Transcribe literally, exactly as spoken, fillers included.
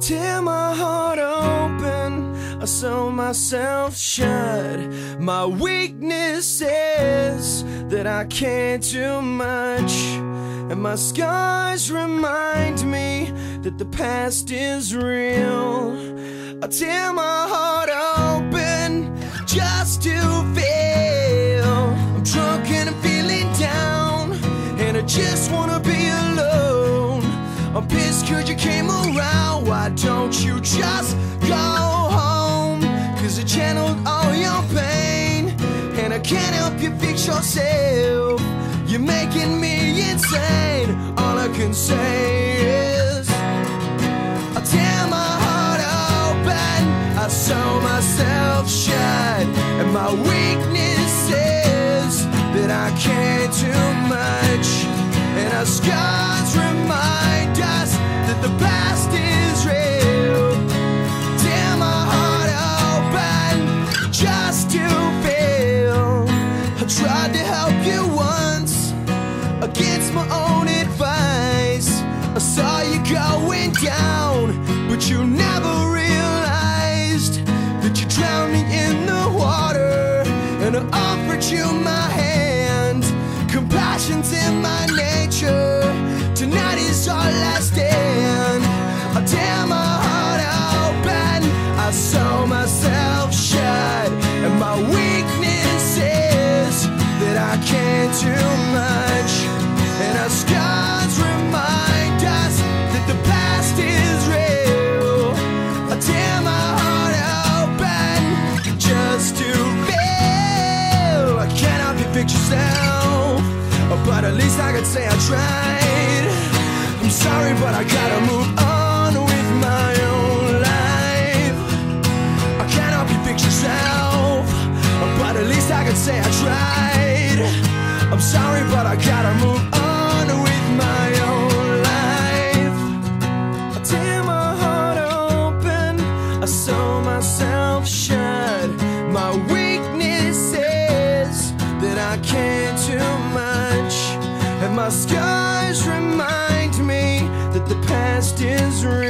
tear my heart open, I sew myself shut. My weakness is that I care too much, and my scars remind me that the past is real. I tear my heart open just to feel. I'm drunk and I'm feeling down, and I just wanna be alone. I'm pissed 'cause you came around. Why don't you just go home? 'Cause I channeled all your pain, and I can't help you fix yourself. You're making me insane. All I can say is I tear my heart open, I sew myself shut, and my weakness is that I care too much, and our scars remind us that the past is real. Tear my heart open just to feel. I tried to help you once against my own advice. I saw you going down, but you never realized that you're drowning in the water. And I offered you my hand, compassion's in my nature. Tonight is our last stand. I tear my heart open, I sew myself shut, and my weakness is that I can't do much, and our scars remind us that the past is real. I tear my heart open just to feel. I can't help you fix yourself, but at least I can say I tried. I'm sorry, but I gotta move on with my own life. I can't help you fix yourself, but at least I can say I tried. I'm sorry, but I gotta move on with my own life. I tear my heart open, I sew myself shut. My weakness is that I care too much, and my scars remind me that the past is real.